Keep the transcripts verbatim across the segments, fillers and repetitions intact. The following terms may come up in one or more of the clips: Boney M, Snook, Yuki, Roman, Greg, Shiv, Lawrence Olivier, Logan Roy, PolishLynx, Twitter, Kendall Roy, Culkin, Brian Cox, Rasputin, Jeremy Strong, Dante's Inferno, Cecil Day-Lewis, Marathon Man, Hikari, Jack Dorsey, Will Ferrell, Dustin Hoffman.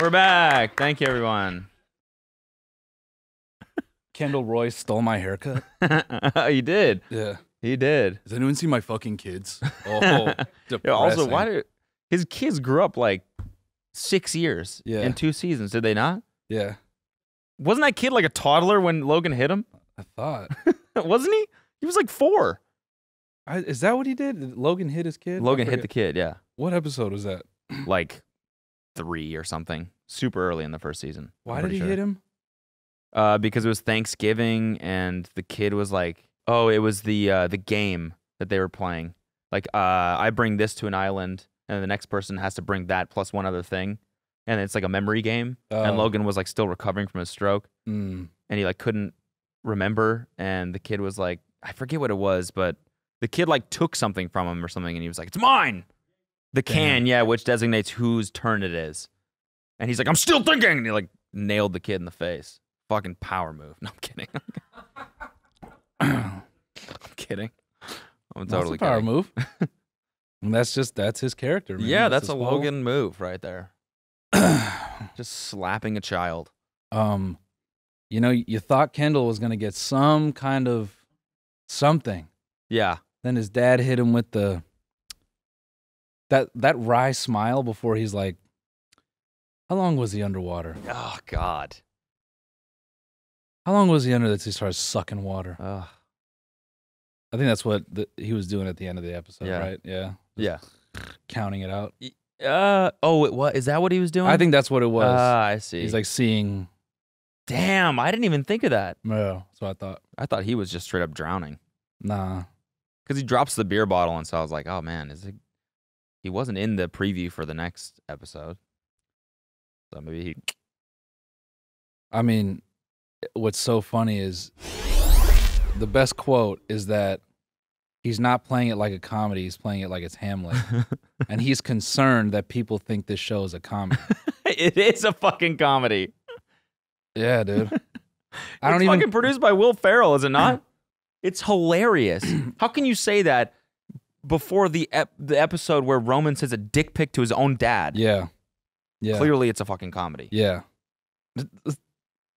We're back. Thank you, everyone. Kendall Roy stole my haircut. You did. Yeah. He did. Does anyone see my fucking kids? Oh, yo, also, why did his kids grew up like six years yeah. and two seasons? Did they not? Yeah. Wasn't that kid like a toddler when Logan hit him? I thought. Wasn't he? He was like four. I, is that what he did? Did Logan hit his kid? Logan hit the kid, yeah. What episode was that? Like three or something. Super early in the first season. Why did he sure. hit him? Uh, because it was Thanksgiving, and the kid was like, oh, it was the uh, the game that they were playing. Like, uh, I bring this to an island, and the next person has to bring that plus one other thing. And it's like a memory game. Oh. And Logan was like still recovering from his stroke. Mm. And he like couldn't remember. And the kid was like, I forget what it was, but the kid like took something from him or something. And he was like, it's mine. The can, Damn. yeah, which designates whose turn it is. And he's like, I'm still thinking. And he like nailed the kid in the face. Fucking power move. No, I'm kidding. I'm kidding. I'm totally that's a power kidding. move. And that's just, that's his character, man. Yeah, that's, that's a Logan whole... move right there. Just slapping a child. Um, you know, you thought Kendall was going to get some kind of something. Yeah. Then his dad hit him with the, that, that wry smile before he's like, how long was he underwater? Oh, God. How long was he under that he started sucking water? Ugh. I think that's what the, he was doing at the end of the episode, yeah. right? Yeah. Yeah. Counting it out. Uh, oh, it, what, is that what he was doing? I think that's what it was. Ah, I see. He's like seeing. Damn, I didn't even think of that. No, that's what I thought. I thought he was just straight up drowning. Nah. Because he drops the beer bottle, and so I was like, oh, man, is it? He wasn't in the preview for the next episode. So maybe he. I mean, what's so funny is the best quote is that he's not playing it like a comedy. He's playing it like it's Hamlet. And he's concerned that people think this show is a comedy. It is a fucking comedy. Yeah, dude. I don't it's even... fucking produced by Will Ferrell, is it not? It's hilarious. How can you say that before the ep the episode where Roman says a dick pic to his own dad? Yeah. Yeah. Clearly it's a fucking comedy. Yeah.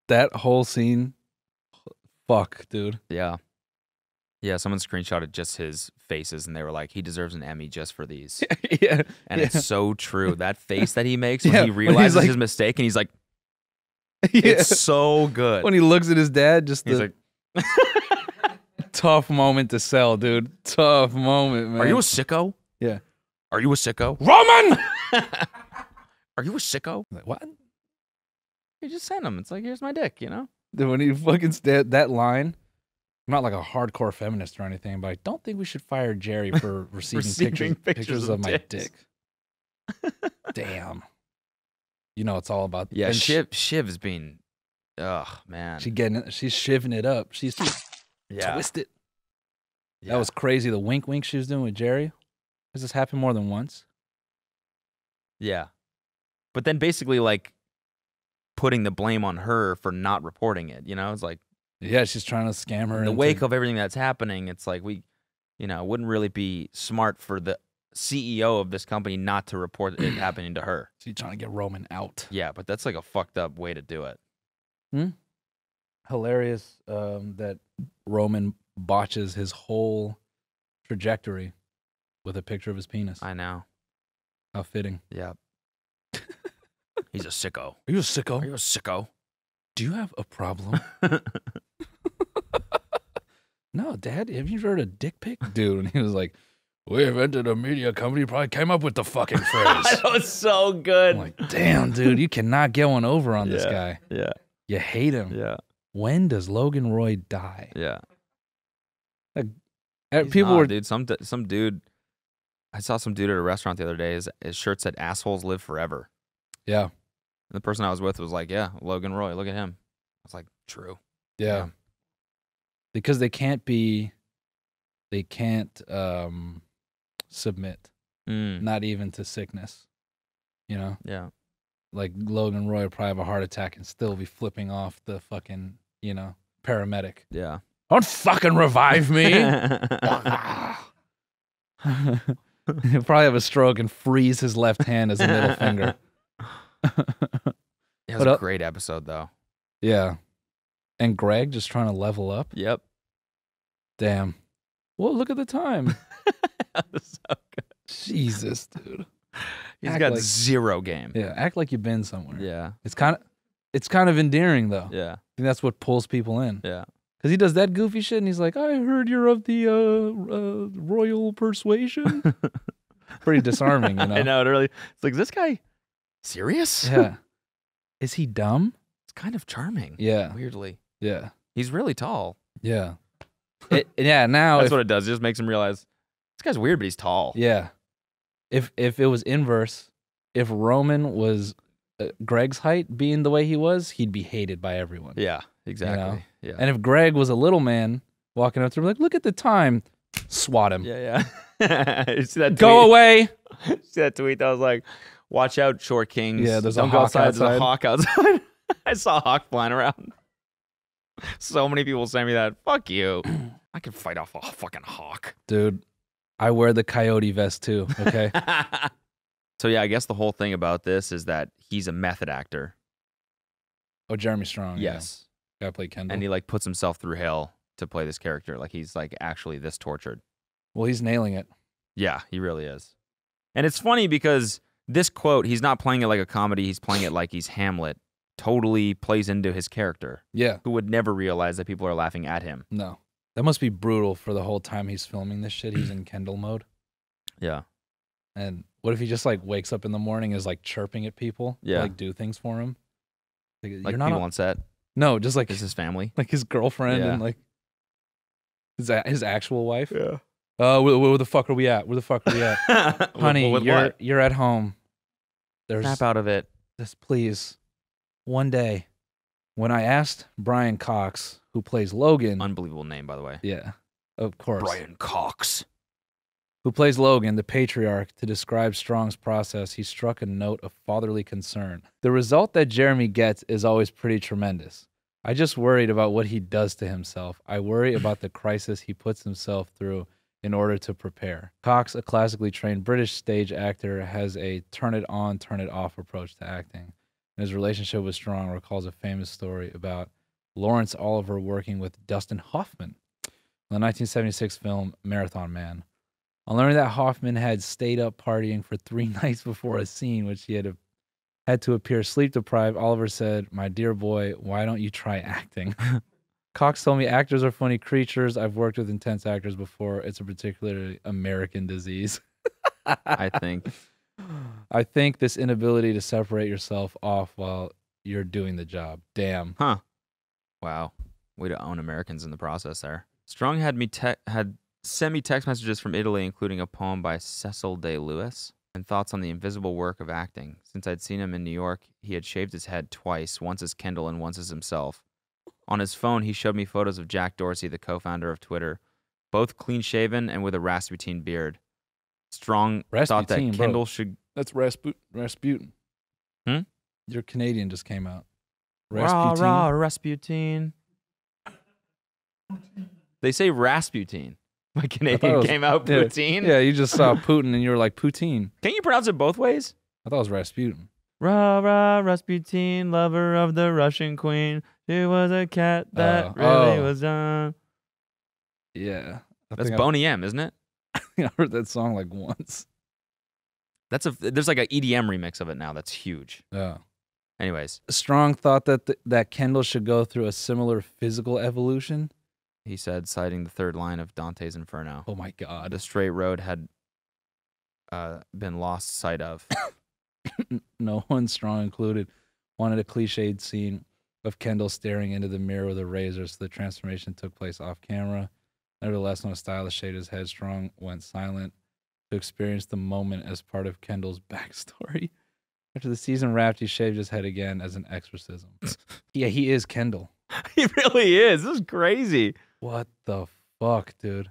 That whole scene, fuck, dude. Yeah. Yeah, someone screenshotted just his faces, and they were like, he deserves an Emmy just for these. yeah, and yeah. It's so true. That face that he makes when yeah, he realizes when like, his mistake, and he's like, yeah. It's so good. When he looks at his dad, just he's the like, tough moment to sell, dude. Tough moment, man. Are you a sicko? Yeah. Are you a sicko? Roman! Are you a sicko? Like, what? You just send him. It's like, here's my dick, you know? Dude, when he fucking said that line, I'm not like a hardcore feminist or anything, but I don't think we should fire Jerry for receiving, receiving pictures, pictures, pictures of, of my dick. Damn. You know, it's all about... Yeah, Shiv, Shiv's being... Ugh, man. She getting it, she's shivving it up. She's yeah. twisted. Yeah. That was crazy. The wink wink she was doing with Jerry. Has this happened more than once? Yeah. But then basically, like, putting the blame on her for not reporting it, you know? It's like... Yeah, she's trying to scam her. In the into... wake of everything that's happening, it's like we, you know, it wouldn't really be smart for the C E O of this company not to report it happening to her. So you're trying to get Roman out. Yeah, but that's like a fucked up way to do it. Hmm? Hilarious um, that Roman botches his whole trajectory with a picture of his penis. I know. How fitting. Yeah. He's a sicko. Are you a sicko? Are you a sicko? Do you have a problem? No, Dad, have you heard a dick pic? Dude, and he was like, we invented a media company, probably came up with the fucking phrase. That was so good. I'm like, damn, dude, you cannot get one over on yeah, this guy. Yeah. You hate him. Yeah. When does Logan Roy die? Yeah. Like, He's people not, were. Dude, some, some dude, I saw some dude at a restaurant the other day, his, his shirt said, assholes live forever. Yeah. And the person I was with was like, yeah, Logan Roy, look at him. I was like, true. Yeah. yeah. Because they can't be, they can't um, submit, mm. not even to sickness, you know? Yeah. Like Logan Roy would probably have a heart attack and still be flipping off the fucking, you know, paramedic. Yeah. Don't fucking revive me. He'll probably have a stroke and freeze his left hand as a middle finger. It was a great episode, though. Yeah. And Greg just trying to level up. Yep. Damn. Well, look at the time. That was so good. Jesus, dude. He's act got like, zero game. Yeah, act like you've been somewhere. Yeah. It's kind of it's kind of endearing, though. Yeah. I think that's what pulls people in. Yeah. Because he does that goofy shit, and he's like, I heard you're of the uh, uh, royal persuasion. Pretty disarming, you know? I know, it really... It's like, is this guy serious? Yeah. Is he dumb? It's kind of charming. Yeah. Weirdly. Yeah. He's really tall. Yeah. It, yeah, now... That's if, what it does. It just makes him realize, this guy's weird, but he's tall. Yeah. If if it was inverse, if Roman was uh, Greg's height being the way he was, he'd be hated by everyone. Yeah, exactly. You know? Yeah. And if Greg was a little man walking up to him, like, look at the time, swat him. Yeah, yeah. You see that tweet? Go away. See that tweet that was like, watch out, short kings. Yeah, there's Don't a hawk outside. There's a hawk outside. I saw a hawk flying around. So many people sent me that. Fuck you. I can fight off a fucking hawk. Dude, I wear the coyote vest too, okay? So yeah, I guess the whole thing about this is that he's a method actor. Oh, Jeremy Strong. Yes. Yeah. Gotta play Kendall. And he like puts himself through hell to play this character. Like he's like actually this tortured. Well, he's nailing it. Yeah, he really is. And it's funny because this quote, he's not playing it like a comedy. He's playing it like he's Hamlet. Totally plays into his character. Yeah. Who would never realize that people are laughing at him. No. That must be brutal for the whole time he's filming this shit. He's in Kendall mode. Yeah. And what if he just like wakes up in the morning and is like chirping at people? Yeah. Like do things for him? Like, like you're not people on set? No, just like. It's his family? Like his girlfriend yeah. and like his, his actual wife? Yeah. Uh, where, where the fuck are we at? Where the fuck are we at? Honey, with, with you're, what? you're at home. There's, Snap out of it. Just please. One day, when I asked Brian Cox, who plays Logan... Unbelievable name, by the way. Yeah, of course. Brian Cox. Who plays Logan, the patriarch, to describe Strong's process, he struck a note of fatherly concern. The result that Jeremy gets is always pretty tremendous. I just worried about what he does to himself. I worry about the crisis he puts himself through in order to prepare. Cox, a classically trained British stage actor, has a turn-it-on, turn-it-off approach to acting. And his relationship with Strong recalls a famous story about Lawrence Olivier working with Dustin Hoffman on the nineteen seventy-six film Marathon Man. On learning that Hoffman had stayed up partying for three nights before a scene, which he had, a, had to appear sleep-deprived, Oliver said, "My dear boy, why don't you try acting?" Cox told me, "Actors are funny creatures. I've worked with intense actors before. It's a particularly American disease." I think... I think this inability to separate yourself off while you're doing the job. Damn. Huh. Wow. Way to own Americans in the process there. Strong had me te had sent me text messages from Italy, including a poem by Cecil Day-Lewis, and thoughts on the invisible work of acting. Since I'd seen him in New York, he had shaved his head twice, once as Kendall and once as himself. On his phone, he showed me photos of Jack Dorsey, the co-founder of Twitter, both clean-shaven and with a Rasputin beard. Strong Rasputin, thought that Kendall bro. should... That's Rasput Rasputin. Hmm? Your Canadian just came out. Rasputin. Rah, rah, Rasputin. They say Rasputin. My Canadian was, came out yeah, poutine. Yeah, you just saw Putin and you were like, poutine. Can't you pronounce it both ways? I thought it was Rasputin. Rah, rah, Rasputin, lover of the Russian queen. She was a cat that uh, really oh. was done. Yeah. I That's Boney M, isn't it? I heard that song like once. That's a there's like an E D M remix of it now. That's huge. Yeah. Anyways, Strong thought that th that Kendall should go through a similar physical evolution. He said, citing the third line of Dante's Inferno. Oh my God! The straight road had uh, been lost sight of. No one, Strong included, wanted a cliched scene of Kendall staring into the mirror with a razor, so the transformation took place off camera. Nevertheless, on a stylish shade of his head, Strong went silent to experience the moment as part of Kendall's backstory. After the season wrapped, he shaved his head again as an exorcism. Yeah, he is Kendall. He really is. This is crazy. What the fuck, dude?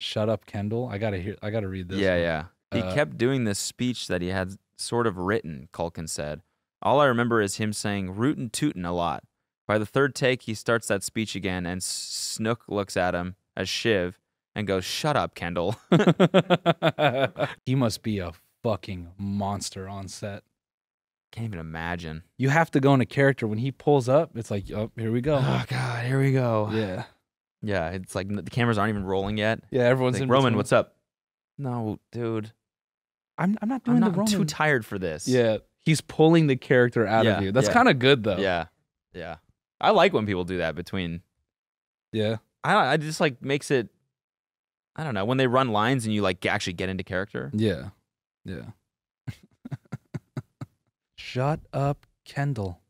Shut up, Kendall. I gotta hear. I gotta read this. Yeah, one. yeah. He uh, kept doing this speech that he had sort of written. Culkin said, "All I remember is him saying rootin' tootin' a lot." By the third take, he starts that speech again, and Snook looks at him as Shiv and goes, "Shut up, Kendall." He must be a fucking monster on set. Can't even imagine. You have to go into character. When he pulls up, it's like, oh, here we go. Oh, God, here we go. Yeah. Yeah, it's like the cameras aren't even rolling yet. Yeah, everyone's like, in Roman, between. What's up? No, dude. I'm, I'm not doing I'm not, the Roman. I'm too tired for this. Yeah, he's pulling the character out yeah, of you. That's yeah. kind of good, though. Yeah, yeah. I like when people do that between. Yeah. I don't, I just like makes it, I don't know, when they run lines and you like actually get into character. Yeah, yeah. Shut up, Kendall.